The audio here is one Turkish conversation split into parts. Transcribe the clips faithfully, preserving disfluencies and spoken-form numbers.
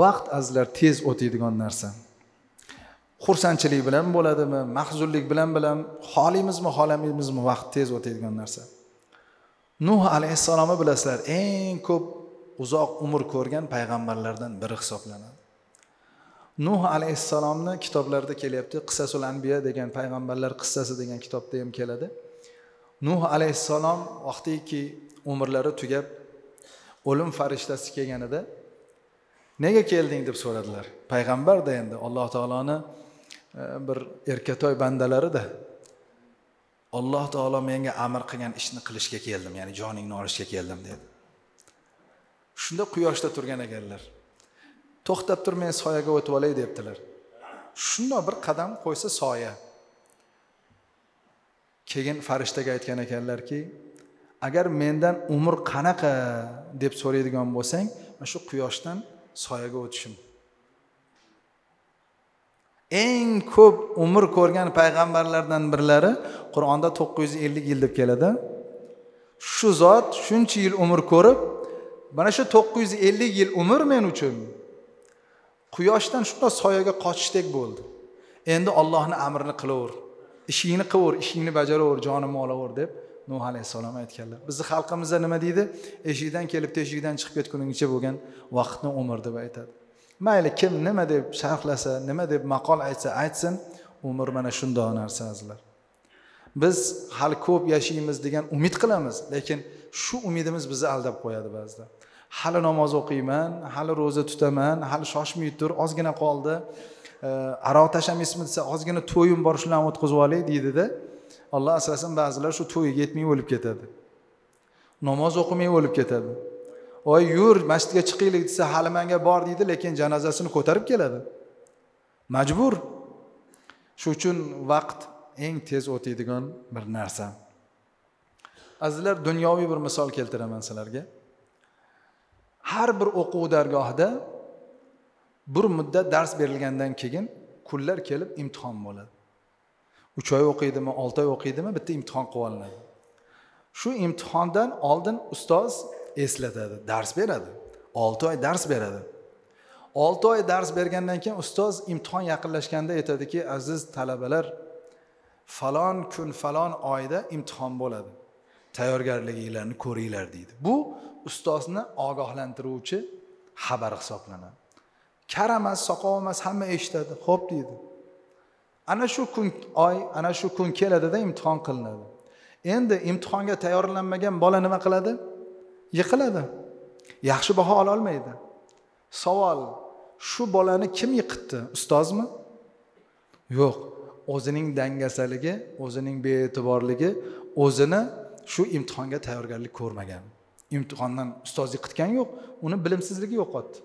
vaqt azizlar tez o'tadigan narsa. Xursandchilik bilan bo'ladimi, mahzunlik bilan bilan holimizmi, holamizmi vaqt tez o'tadigan narsa. Nuh alayhissalomni bilasizlar, eng ko'p uzoq umr ko'rgan payg'ambarlardan biri hisoblanadi. Nuh alayhissalomni kitoblarda kelyapti, Qissasul Anbiya degan payg'ambarlar qissasi degan kitobda ham keladi. Nuh alayhissalom vaqtiki umrlari tugab o'lim farishtasi kelganida nega kelding deb so'radilar. Payg'ambar da endi Alloh taoloni bir erkatoy bandalarida Alloh taolo menga amr qilgan ishni qilishga keldim, ya'ni joningni olishga keldim dedi. Shunda quyoshda turgan ekanlar. To'xtab turmay soyaga o'tib olay debdilar. Shunda bir qadam qo'ysa soya. Keyin farishtaga aytgan ekanlarki, agar mendan umr qanaqa deb so'raydigan bo'lsang, mana shu quyoshdan soyaga o'tishim. Eng ko'p umr ko'rgan payg'ambarlardan birlari Qur'onda to'qqiz yuz ellik yil deb keladi. Shu zot shuncha yil umr ko'rib, mana shu to'qqiz yuz ellik yil umr men uchun quyoshdan shunday soyaga qochishdek bo'ldi. Endi Allohning amrini qilaver, ishingni qilaver, ishingni bajaraver, jonimni olaver deb Nuh alayhissalom aytganlar. Bizni xalqimizda nima deydi? Eshikdan kelib teshikdan chiqib ketguningcha bo'lgan vaqtni umr deb aytadi. Mayli kim nima deb sharhlasa, nima deb maqol aytsa aytsin, umr mana shunday narsa azizlar. Biz hali ko'p yashaymiz degan umid qilamiz, lekin shu umidimiz bizni aldab qo'yadi ba'zida. Hali namoz o'qiyman, hali roza tutaman, hali shoshmay tur, ozgina qoldi. Aroq tashlaymizmi desa, ozgina to'yim bor shularni o'tkazib olay deydi-da. Allah asrasin ba'zilar shu to'yiga yetmay o'lib ketadi. Namoz o'qimay o'lib ketadi. Oy yur, masjidga chiqaylik desa, hali menga bor deydi, lekin janozasini ko'tarib keladi. Majbur. Shu uchun vaqt eng tez o'tadigan bir narsa. Azizlar, dunyoviy bir misol keltiraman sizlarga. Har bir o'quv dargohida bir muddat dars berilgandan keyin kunlar kelib imtihon bo'ladi. uch oy o'qiydimi, olti oy o'qiydimi, bitta imtihon qilib olinadi. Shu imtihondan oldin ustoz eslatadi, dars beradi. olti oy dars beradi. olti oy dars bergandan keyin ustoz imtihon yaqinlashganda aytadiki, aziz talabalar, falon kun, falon oyda imtihon bo'ladi. Tayyorgarligingizni ko'ringlar deydi. Bu ustozni ogohlantiruvchi xabar hisoblanadi. Karamas, soqov emas, hamma eshitadi. Xo'p deydi. Ana shu kun oy, ana shu kun keladida imtihon qilinadi. Endi imtihonga tayyorlanmagan bola nima qiladi? Yiqiladi. Yaxshi baho ola olmaydi. Savol: shu bolani kim yiqitdi? Ustozmi? Yo'q, o'zining dangasaligi, o'zining be'tiborligi, o'zini shu imtihonga tayyorgarlik ko'rmagan. Imtihondan ustoz yiqitgan yo'q, uni bilimsizligi yo'qotdi.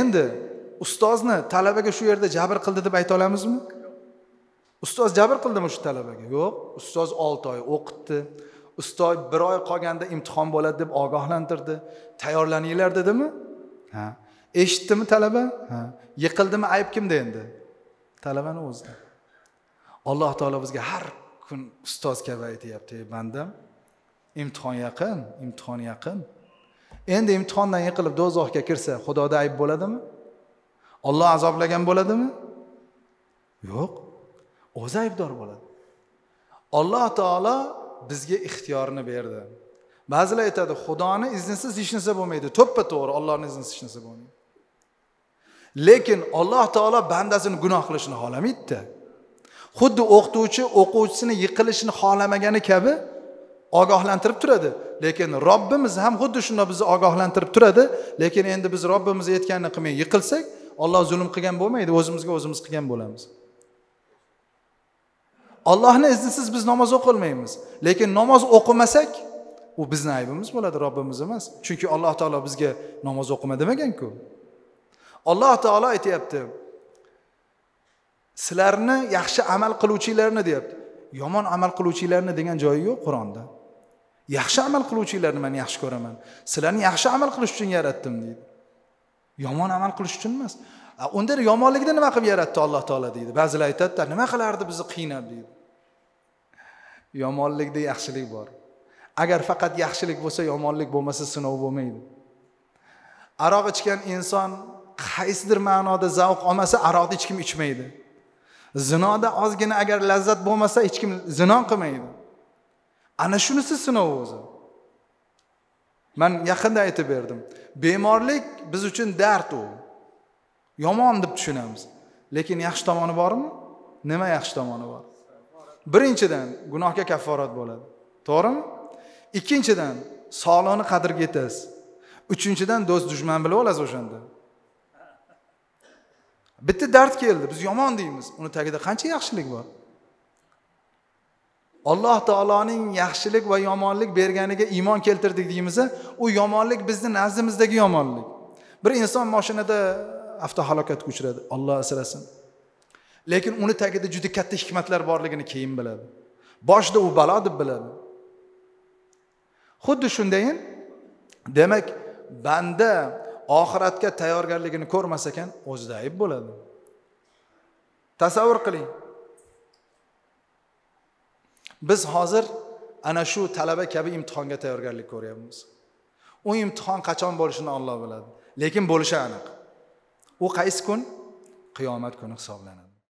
Endi ustozni talabaga shu yerda jabr qildi deb ayta olamizmi? Ustoz jabr qildimi shu talabaga? Yo'q, ustoz olti oy o'qitdi. Ustoz bir oy qolganda imtihon bo'ladi deb ogohlantirdi. Tayyorlaninglar dedimi? Ha. Eshitdimi talaba? Ha. Yiqildimi? Ayb kimda endi? Talabaning o'zida. Alloh taolo bizga har kun ustoz kabi aytayapti, ey bandam, imtihon yaqin, imtihon yaqin. Endi imtihondan yiqilib do'zaxga kirsa, Xudoda ayb bo'ladimi? Alloh azoblagan bo'ladimi? Yo'q. O'zi aybdor bo'ladi. Alloh taolo bizga ixtiyorni berdi. Ba'zilar aytadi, Xudoning iznisiz hech narsa bo'lmaydi. To'ppa to'g'ri, Allohning iznisiz hech narsa bo'lmaydi. Lekin Alloh taolo bandasini gunoh qilishini xolamaydi. Xuddi o'qituvchi o'quvchisini yiqilishini xolamagani kabi ogohlantirib turadi. Lekin Robbimiz ham xuddi shunday bizni ogohlantirib turadi, lekin endi biz Robbimizga aytganini qilmay yiqilsak, Alloh zulm qilgan bo'lmaydi, o'zimizga o'zimiz qilgan bo'lamiz. Allohning iznisiz biz namoz o'qilmaymiz, lekin namoz o'qimasak, u bizning aybimiz bo'ladi, Robbimiz emas. Chunki Alloh taolo bizga namoz o'qima demagan-ku. Alloh taolo aytayapti, sizlarni yaxshi amal qiluvchilarni deyapti. Yomon amal qiluvchilarni degan joyi yo'q Qur'onda. Yaxshi amal qiluvchilarni men yaxshi ko'raman. Sizlarni yaxshi amal qilish uchun yaratdim deydi. Yomon amal qilish uchun emas. Unda yomonlikni nima qilib yaratdi Alloh taolo deydi. Ba'zilar aytadi, nima qilardi bizni qiynab deydi. Yomonlikda yaxshilik bor. Agar faqat yaxshilik bo'lsa, yomonlik bo'lmasa sinov bo'lmaydi. aroq içgan inson qaysidir ma'noda zavq olmasa aroqni hech kim ichmaydi. Zinoda ozgina agar lazzat bo'lmasa hech kim zino qilmaydi. Ana shunisi sinov o'zi. Men yaqinda aytib berdim. Bemorlik biz uchun dard u. Yomon deb tushunamiz. Lekin yaxshi tomoni bormi? Nima yaxshi tomoni bor? Birinchidan gunohga kafforat bo'ladi. To'g'rimi? Ikkinchidan sog'liqni qadriga yetasiz. Uchinchidan do'st dushman bilib olasiz o'shanda. Bitta dard keldi, biz yomon deymiz. Uni tagida qancha yaxshilik bor? Alloh taoloning yaxshilik va yomonlik berganiga iymon keltirdik deymiz-a, u yomonlik bizning nazdimizdagi yomonlik. Bir inson mashinada avtohalokatga uchradi. Alloh asrasin. Lekin uni tagida juda katta hikmatlar borligini keyin biladi. Boshda u balo deb biladi. Xuddi shundayin, demak, banda oxiratga tayyorgarligini ko'rmas ekan, o'zida ayb bo'ladi. Tasavvur qiling. Biz hozir ana shu talaba kabi imtihonga tayyorgarlik ko'ryapmiz. U imtihon qachon bo'lishini Alloh biladi, lekin bo'lishi aniq. U qaysi kun? Qiyomat kuni hisoblanadi.